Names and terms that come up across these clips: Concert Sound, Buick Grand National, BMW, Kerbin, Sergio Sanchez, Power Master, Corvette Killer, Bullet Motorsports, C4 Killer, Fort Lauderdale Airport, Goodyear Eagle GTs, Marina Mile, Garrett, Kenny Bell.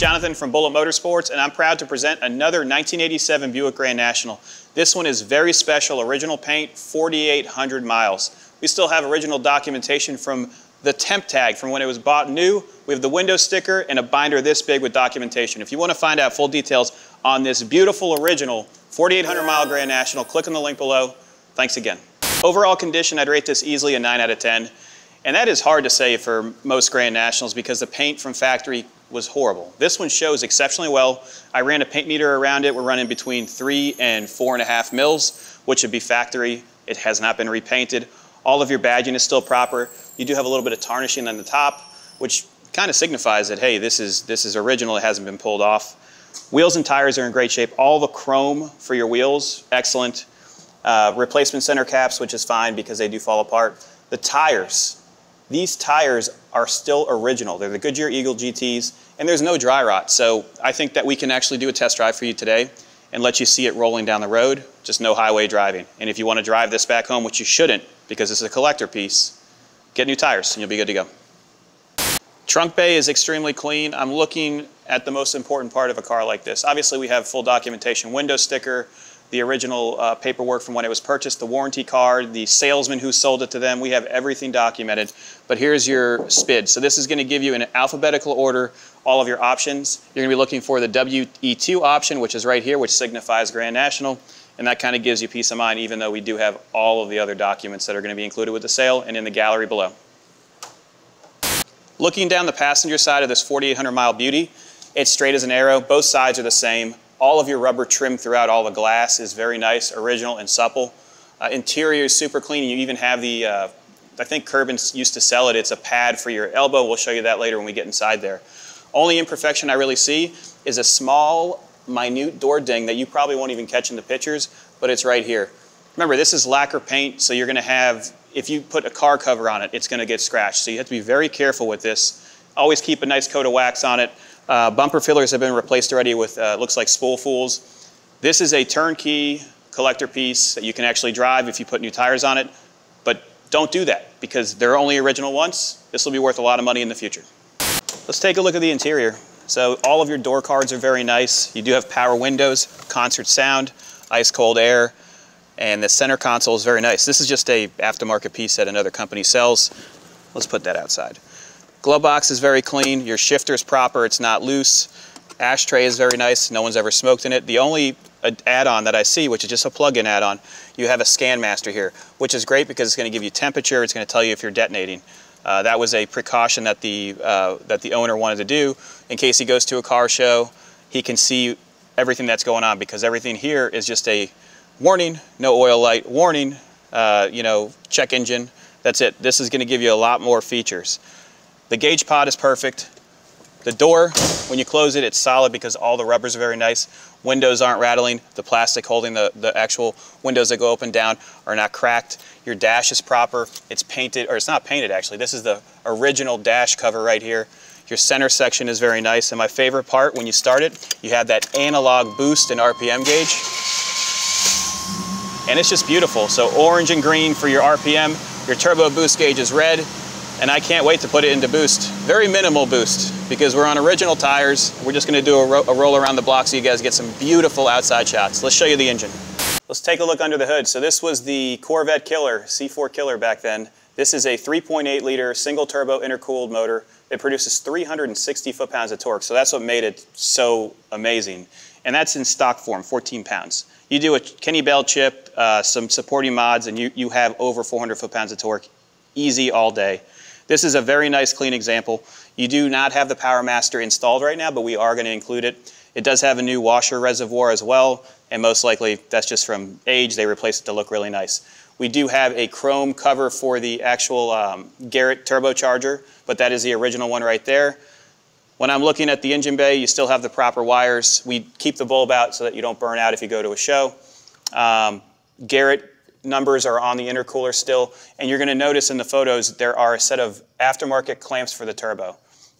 Jonathan from Bullet Motorsports, and I'm proud to present another 1987 Buick Grand National. This one is very special, original paint, 4,800 miles. We still have original documentation from the temp tag from when it was bought new. We have the window sticker and a binder this big with documentation. If you want to find out full details on this beautiful original 4,800 mile Grand National, click on the link below. Thanks again. Overall condition, I'd rate this easily a 9 out of 10. And that is hard to say for most Grand Nationals because the paint from factory was horrible. This one shows exceptionally well. I ran a paint meter around it. We're running between 3 and 4.5 mils, which would be factory. It has not been repainted. All of your badging is still proper. You do have a little bit of tarnishing on the top, which kind of signifies that, hey, this is original. It hasn't been pulled off. Wheels and tires are in great shape. All the chrome for your wheels, excellent. Replacement center caps, which is fine because they do fall apart. The tires. These tires are still original. They're the Goodyear Eagle GTs, and there's no dry rot. So I think that we can actually do a test drive for you today and let you see it rolling down the road, just no highway driving. And if you want to drive this back home, which you shouldn't because this is a collector piece, get new tires and you'll be good to go. Trunk bay is extremely clean. I'm looking at the most important part of a car like this. Obviously, we have full documentation, window sticker, the original paperwork from when it was purchased, the warranty card, the salesman who sold it to them. We have everything documented, but here's your SPID. So this is gonna give you in alphabetical order all of your options. You're gonna be looking for the WE2 option, which is right here, which signifies Grand National, and that kind of gives you peace of mind, even though we do have all of the other documents that are gonna be included with the sale and in the gallery below. Looking down the passenger side of this 4,800 mile beauty, it's straight as an arrow, both sides are the same. All of your rubber trim throughout all the glass is very nice, original and supple. Interior is super clean. You even have the, I think Kerbin used to sell it. It's a pad for your elbow. We'll show you that later when we get inside there. Only imperfection I really see is a small, minute door ding that you probably won't even catch in the pictures, but it's right here. Remember, this is lacquer paint, so you're gonna have, if you put a car cover on it, it's gonna get scratched. So you have to be very careful with this. Always keep a nice coat of wax on it. Bumper fillers have been replaced already with, looks like spool fools. This is a turnkey collector piece that you can actually drive if you put new tires on it, but don't do that because they're only original once. This will be worth a lot of money in the future. Let's take a look at the interior. So all of your door cards are very nice. You do have power windows, Concert Sound, ice cold air, and the center console is very nice. This is just a aftermarket piece that another company sells. Let's put that outside. Glove box is very clean. Your shifter is proper. It's not loose. Ashtray is very nice. No one's ever smoked in it. The only add-on that I see, which is just a plug-in add-on, you have a Scan Master here, which is great because it's going to give you temperature. It's going to tell you if you're detonating. That was a precaution that the owner wanted to do in case he goes to a car show. He can see everything that's going on because everything here is just a warning, no oil light, warning, you know, check engine. That's it. This is going to give you a lot more features. The gauge pod is perfect. The door, when you close it, it's solid because all the rubbers are very nice. Windows aren't rattling. The plastic holding the actual windows that go up and down are not cracked. Your dash is proper. It's painted, or it's not painted actually. This is the original dash cover right here. Your center section is very nice. And my favorite part, when you start it, you have that analog boost and RPM gauge. And it's just beautiful. So orange and green for your RPM. Your turbo boost gauge is red. And I can't wait to put it into boost. Very minimal boost because we're on original tires. We're just gonna do a roll around the block so you guys get some beautiful outside shots. Let's show you the engine. Let's take a look under the hood. So this was the Corvette Killer, C4 Killer back then. This is a 3.8 liter single turbo intercooled motor. It produces 360 foot-pounds of torque. So that's what made it so amazing. And that's in stock form, 14 pounds. You do a Kenny Bell chip, some supporting mods, and you have over 400 foot-pounds of torque. Easy all day. This is a very nice, clean example. You do not have the Power Master installed right now, but we are going to include it. It does have a new washer reservoir as well, and most likely that's just from age. They replaced it to look really nice. We do have a chrome cover for the actual Garrett turbocharger, but that is the original one right there. When I'm looking at the engine bay, you still have the proper wires. We keep the bulb out so that you don't burn out if you go to a show. Garrett numbers are on the intercooler still, and you're going to notice in the photos there are a set of aftermarket clamps for the turbo.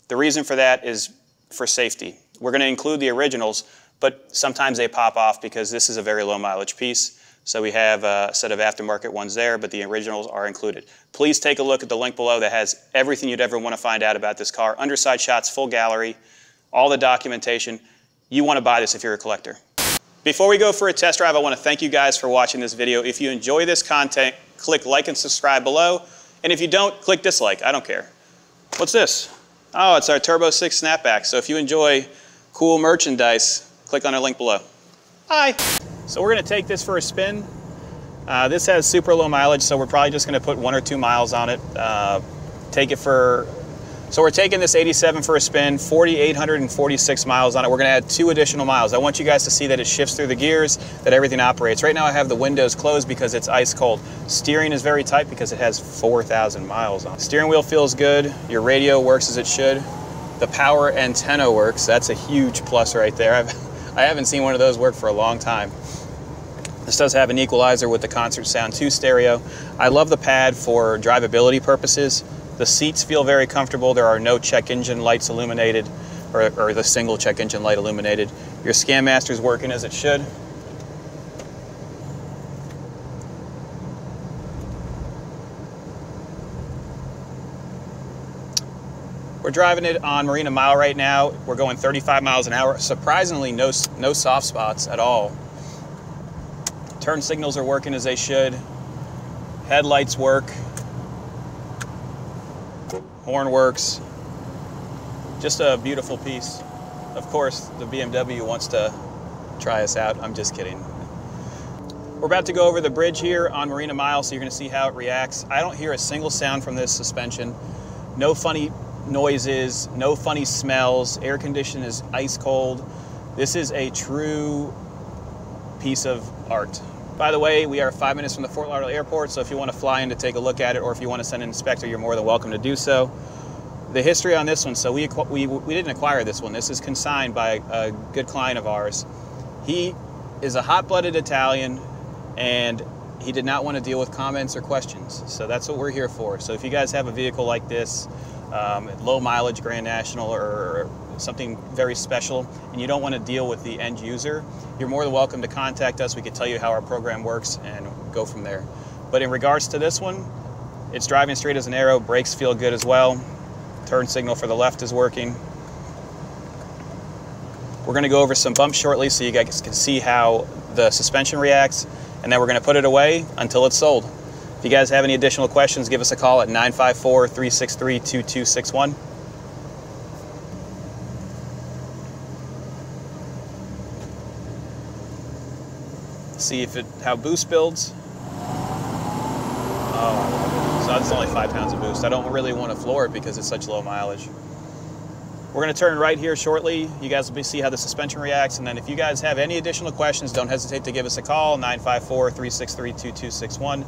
The reason for that is for safety. We're going to include the originals, but sometimes they pop off because this is a very low mileage piece. So we have a set of aftermarket ones there, but the originals are included. Please take a look at the link below that has everything you'd ever want to find out about this car. Underside shots, full gallery. all the documentation. You want to buy this if you're a collector. Before we go for a test drive, I want to thank you guys for watching this video. If you enjoy this content, click like and subscribe below. And if you don't, click dislike. I don't care. What's this? Oh, it's our Turbo 6 Snapback. So if you enjoy cool merchandise, click on our link below. Hi. So we're going to take this for a spin. This has super low mileage, so we're probably just going to put 1 or 2 miles on it. So we're taking this 87 for a spin, 4,846 miles on it. We're going to add 2 additional miles. I want you guys to see that it shifts through the gears, that everything operates. Right now I have the windows closed because it's ice cold. Steering is very tight because it has 4,000 miles on it. Steering wheel feels good. Your radio works as it should. The power antenna works. That's a huge plus right there. I haven't seen one of those work for a long time. This does have an equalizer with the Concert Sound 2 stereo. I love the pad for drivability purposes. The seats feel very comfortable. There are no check engine lights illuminated, or the single check engine light illuminated. Your Scan Master's working as it should. We're driving it on Marina Mile right now. We're going 35 miles an hour. Surprisingly, no soft spots at all. Turn signals are working as they should. Headlights work. Horn works. Just a beautiful piece. Of course, the BMW wants to try us out. I'm just kidding. We're about to go over the bridge here on Marina Mile, so you're going to see how it reacts. I don't hear a single sound from this suspension. No funny noises, no funny smells. Air conditioning is ice cold. This is a true piece of art. By the way, we are 5 minutes from the Fort Lauderdale Airport, so if you want to fly in to take a look at it, or if you want to send an inspector, you're more than welcome to do so. The history on this one, so we didn't acquire this one. This is consigned by a good client of ours. He is a hot-blooded Italian, and he did not want to deal with comments or questions. So that's what we're here for. So if you guys have a vehicle like this, low mileage Grand National or something very special, and you don't want to deal with the end user, you're more than welcome to contact us. We can tell you how our program works and go from there. But in regards to this one, it's driving straight as an arrow. Brakes feel good as well. Turn signal for the left is working. We're going to go over some bumps shortly so you guys can see how the suspension reacts, and then we're going to put it away until it's sold. If you guys have any additional questions, give us a call at 954-363-2261. See if how boost builds. Oh, so that's only 5 pounds of boost. I don't really want to floor it because it's such low mileage. We're going to turn right here shortly. You guys will see how the suspension reacts. And then if you guys have any additional questions, don't hesitate to give us a call, 954-363-2261.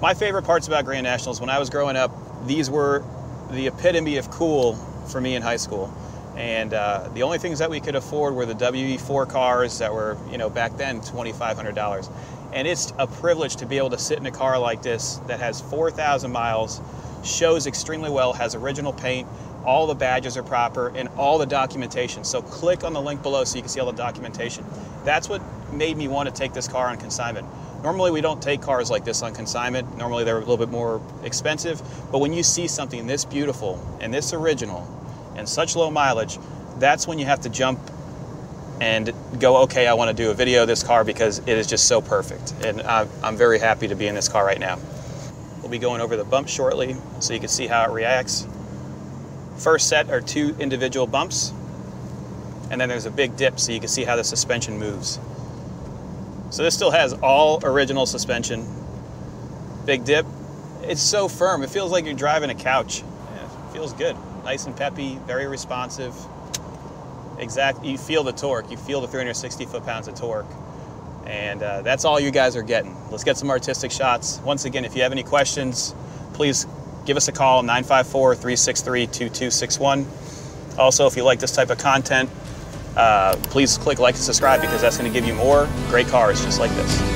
My favorite parts about Grand Nationals, when I was growing up, these were the epitome of cool for me in high school. And the only things that we could afford were the WE4 cars that were, you know, back then $2,500. And it's a privilege to be able to sit in a car like this that has 4,000 miles, shows extremely well, has original paint, all the badges are proper, and all the documentation. So click on the link below so you can see all the documentation. That's what made me want to take this car on consignment. Normally we don't take cars like this on consignment. Normally they're a little bit more expensive, but when you see something this beautiful and this original and such low mileage, that's when you have to jump and go, okay, I want to do a video of this car because it is just so perfect. And I'm very happy to be in this car right now. We'll be going over the bump shortly so you can see how it reacts. First set are 2 individual bumps, and then there's a big dip so you can see how the suspension moves. So this still has all original suspension. Big dip. It's so firm. It feels like you're driving a couch. Yeah, it feels good. Nice and peppy, very responsive. Exactly, you feel the torque. You feel the 360 foot-pounds of torque. And that's all you guys are getting. Let's get some artistic shots. Once again, if you have any questions, please give us a call, 954-363-2261. Also, if you like this type of content, please click like and subscribe because that's going to give you more great cars just like this.